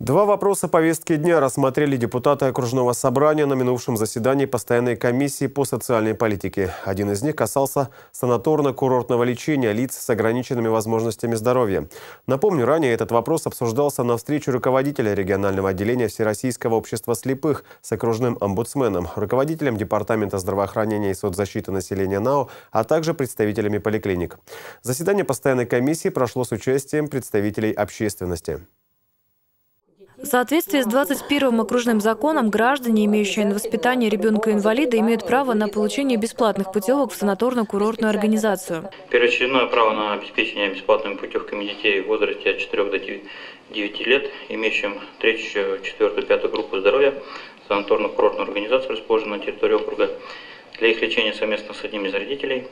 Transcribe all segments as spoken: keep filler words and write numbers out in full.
Два вопроса повестки дня рассмотрели депутаты окружного собрания на минувшем заседании постоянной комиссии по социальной политике. Один из них касался санаторно-курортного лечения лиц с ограниченными возможностями здоровья. Напомню, ранее этот вопрос обсуждался на встрече руководителя регионального отделения Всероссийского общества слепых с окружным омбудсменом, руководителем Департамента здравоохранения и соцзащиты населения эн а о, а также представителями поликлиник. Заседание постоянной комиссии прошло с участием представителей общественности. В соответствии с двадцать первым окружным законом граждане, имеющие на воспитание ребенка-инвалида, имеют право на получение бесплатных путевок в санаторно-курортную организацию. Первоочередное право на обеспечение бесплатными путевками детей в возрасте от четырёх до девяти лет, имеющим третью, четвёртую, пятую группу здоровья, санаторно-курортную организацию, расположенную на территории округа, для их лечения совместно с одним из родителей,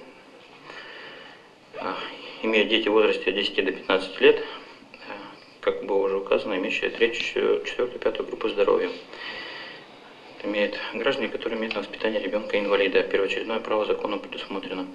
имеют дети в возрасте от десяти до пятнадцати лет, как было уже указано, имеющая третью, четвёртую, пятую группу здоровья. Это имеют граждане, которые имеют на воспитание ребенка-инвалида. Первоочередное право законом предусмотрено.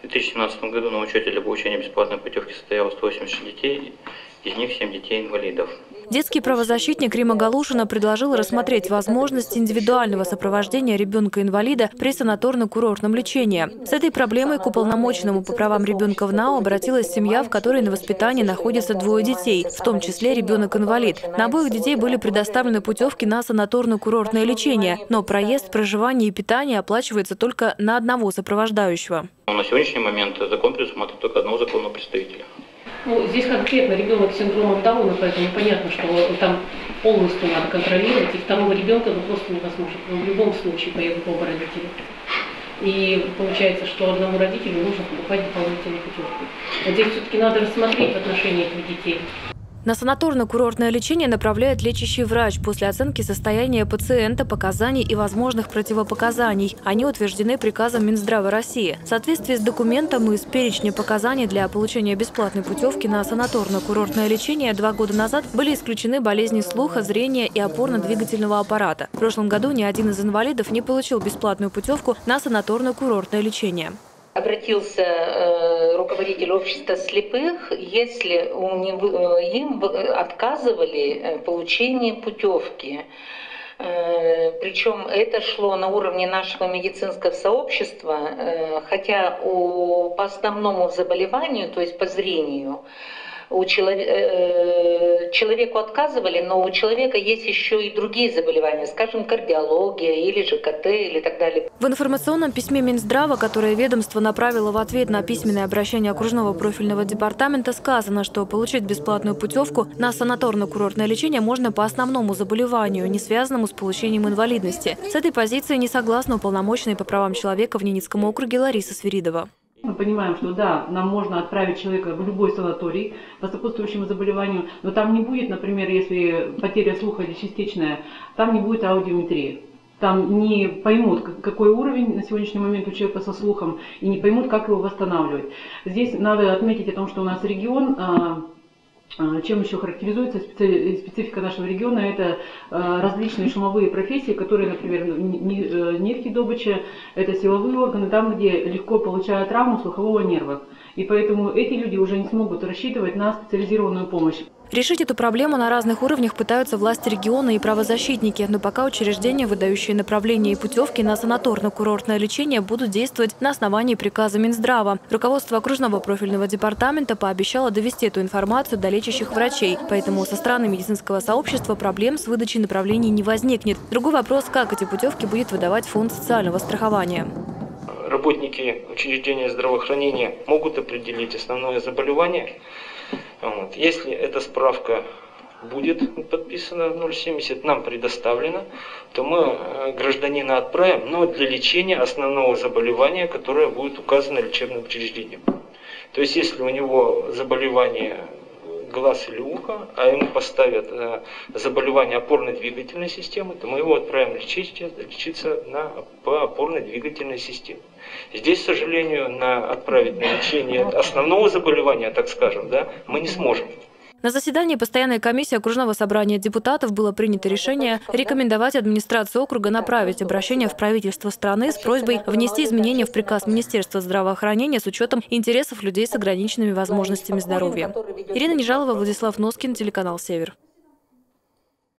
В две тысячи семнадцатом году на учете для получения бесплатной путевки состояло сто восемьдесят шесть детей, из них семь детей-инвалидов. Детский правозащитник Римма Галушина предложила рассмотреть возможность индивидуального сопровождения ребенка-инвалида при санаторно-курортном лечении. С этой проблемой к уполномоченному по правам ребенка в эн а о обратилась семья, в которой на воспитании находятся двое детей, в том числе ребенок-инвалид. На обоих детей были предоставлены путевки на санаторно-курортное лечение, но проезд, проживание и питание оплачивается только на одного сопровождающего. На сегодняшний момент закон предусматривает только одного законного представителя. Ну, здесь конкретно ребенок с синдромом Дауна, поэтому понятно, что там полностью надо контролировать, и второго ребенка ну, просто невозможно. Он в любом случае поедут оба родителя. И получается, что одному родителю нужно покупать дополнительную путевку. Вот здесь все-таки надо рассмотреть в отношении этих детей. На санаторно-курортное лечение направляет лечащий врач после оценки состояния пациента, показаний и возможных противопоказаний. Они утверждены приказом Минздрава России. В соответствии с документом и с перечнем показаний для получения бесплатной путевки на санаторно-курортное лечение два года назад были исключены болезни слуха, зрения и опорно-двигательного аппарата. В прошлом году ни один из инвалидов не получил бесплатную путевку на санаторно-курортное лечение. Обратился э, руководитель общества слепых, если у него, им отказывали в получении путевки. Э, причем это шло на уровне нашего медицинского сообщества, э, хотя у, по основному заболеванию, то есть по зрению, у человек, э, человеку отказывали, но у человека есть еще и другие заболевания, скажем, кардиология или же ка тэ или так далее. В информационном письме Минздрава, которое ведомство направило в ответ на письменное обращение окружного профильного департамента, сказано, что получить бесплатную путевку на санаторно-курортное лечение можно по основному заболеванию, не связанному с получением инвалидности. С этой позиции не согласна уполномоченная по правам человека в Ненецком округе Лариса Свиридова. Мы понимаем, что да, нам можно отправить человека в любой санаторий по сопутствующему заболеванию, но там не будет, например, если потеря слуха или частичная, там не будет аудиометрии. Там не поймут, какой уровень на сегодняшний момент у человека со слухом, и не поймут, как его восстанавливать. Здесь надо отметить о том, что у нас регион... Чем еще характеризуется специфика нашего региона, это различные шумовые профессии, которые, например, нефтедобыча, это силовые органы, там, где легко получают травму слухового нерва. И поэтому эти люди уже не смогут рассчитывать на специализированную помощь. Решить эту проблему на разных уровнях пытаются власти региона и правозащитники. Но пока учреждения, выдающие направления и путевки на санаторно-курортное лечение, будут действовать на основании приказа Минздрава. Руководство окружного профильного департамента пообещало довести эту информацию до лечащих врачей. Поэтому со стороны медицинского сообщества проблем с выдачей направлений не возникнет. Другой вопрос, как эти путевки будет выдавать Фонд социального страхования. Работники учреждения здравоохранения могут определить основное заболевание. Вот. Если эта справка будет подписана ноль семьдесят, нам предоставлена, то мы гражданина отправим, но для лечения основного заболевания, которое будет указано лечебным учреждением. То есть если у него заболевание глаз или ухо, а ему поставят заболевание опорно-двигательной системы, то мы его отправим лечить, лечиться на, по опорно-двигательной системе. Здесь, к сожалению, на, отправить на лечение основного заболевания, так скажем, да, мы не сможем. На заседании постоянной комиссии окружного собрания депутатов было принято решение рекомендовать администрации округа направить обращение в правительство страны с просьбой внести изменения в приказ Министерства здравоохранения с учетом интересов людей с ограниченными возможностями здоровья. Ирина Нежалова, Владислав Носкин, телеканал Север.